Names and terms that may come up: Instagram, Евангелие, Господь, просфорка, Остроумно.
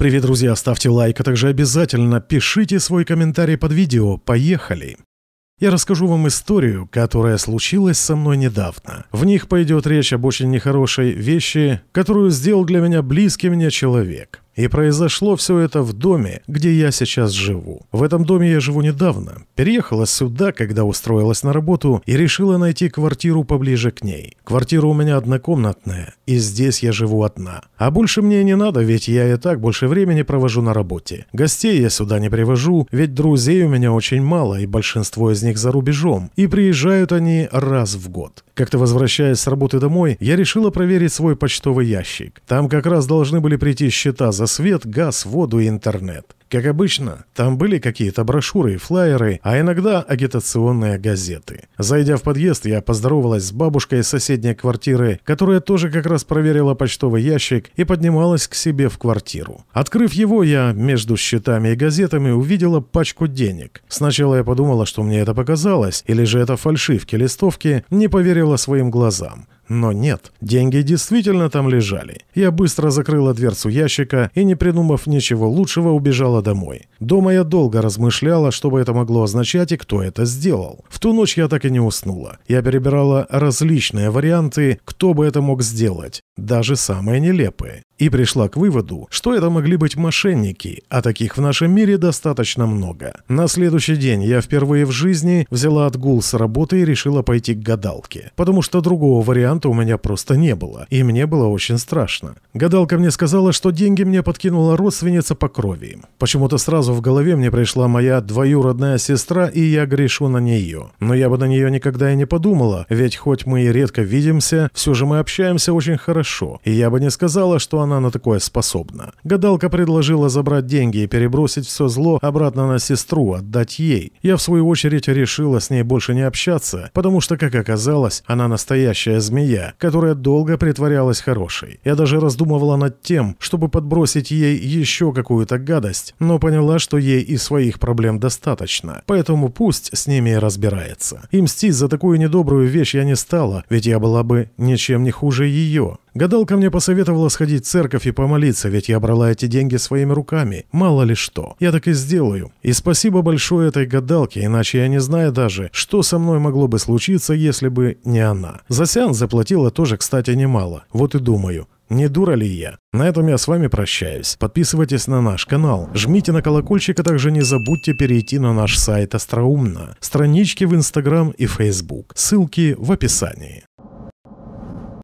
Привет, друзья! Ставьте лайк, а также обязательно пишите свой комментарий под видео. Поехали! Я расскажу вам историю, которая случилась со мной недавно. В них пойдет речь об очень нехорошей вещи, которую сделал для меня близкий мне человек. И произошло все это в доме, где я сейчас живу. В этом доме я живу недавно. Переехала сюда, когда устроилась на работу, и решила найти квартиру поближе к ней. Квартира у меня однокомнатная, и здесь я живу одна. А больше мне не надо, ведь я и так больше времени провожу на работе. Гостей я сюда не привожу, ведь друзей у меня очень мало, и большинство из них за рубежом, и приезжают они раз в год. Как-то возвращаясь с работы домой, я решила проверить свой почтовый ящик. Там как раз должны были прийти счета за свет, газ, воду и интернет. Как обычно, там были какие-то брошюры и флаеры, а иногда агитационные газеты. Зайдя в подъезд, я поздоровалась с бабушкой из соседней квартиры, которая тоже как раз проверила почтовый ящик и поднималась к себе в квартиру. Открыв его, я между счетами и газетами увидела пачку денег. Сначала я подумала, что мне это показалось, или же это фальшивки листовки, не поверила своим глазам. Но нет, деньги действительно там лежали. Я быстро закрыла дверцу ящика и, не придумав ничего лучшего, убежала домой. Дома я долго размышляла, что бы это могло означать и кто это сделал. В ту ночь я так и не уснула. Я перебирала различные варианты, кто бы это мог сделать, даже самые нелепые. И пришла к выводу, что это могли быть мошенники, а таких в нашем мире достаточно много. На следующий день я впервые в жизни взяла отгул с работы и решила пойти к гадалке, потому что другого варианта у меня просто не было, и мне было очень страшно. Гадалка мне сказала, что деньги мне подкинула родственница по крови. Почему-то сразу в голове мне пришла моя двоюродная сестра, и я грешу на нее. Но я бы на нее никогда и не подумала, ведь хоть мы и редко видимся, все же мы общаемся очень хорошо, и я бы не сказала, что она на такое способна. Гадалка предложила забрать деньги и перебросить все зло обратно на сестру, отдать ей. Я в свою очередь решила с ней больше не общаться, потому что, как оказалось, она настоящая змея, которая долго притворялась хорошей. Я даже раздумывала над тем, чтобы подбросить ей еще какую-то гадость, но поняла, что ей и своих проблем достаточно, поэтому пусть с ними и разбирается. И мстить за такую недобрую вещь я не стала, ведь я была бы ничем не хуже ее. Гадалка мне посоветовала сходить в церковь и помолиться, ведь я брала эти деньги своими руками. Мало ли что. Я так и сделаю. И спасибо большое этой гадалке, иначе я не знаю даже, что со мной могло бы случиться, если бы не она. За сеанс заплатила тоже, кстати, немало. Вот и думаю, не дура ли я? На этом я с вами прощаюсь. Подписывайтесь на наш канал, жмите на колокольчик, а также не забудьте перейти на наш сайт Остроумно, странички в Instagram и Facebook. Ссылки в описании.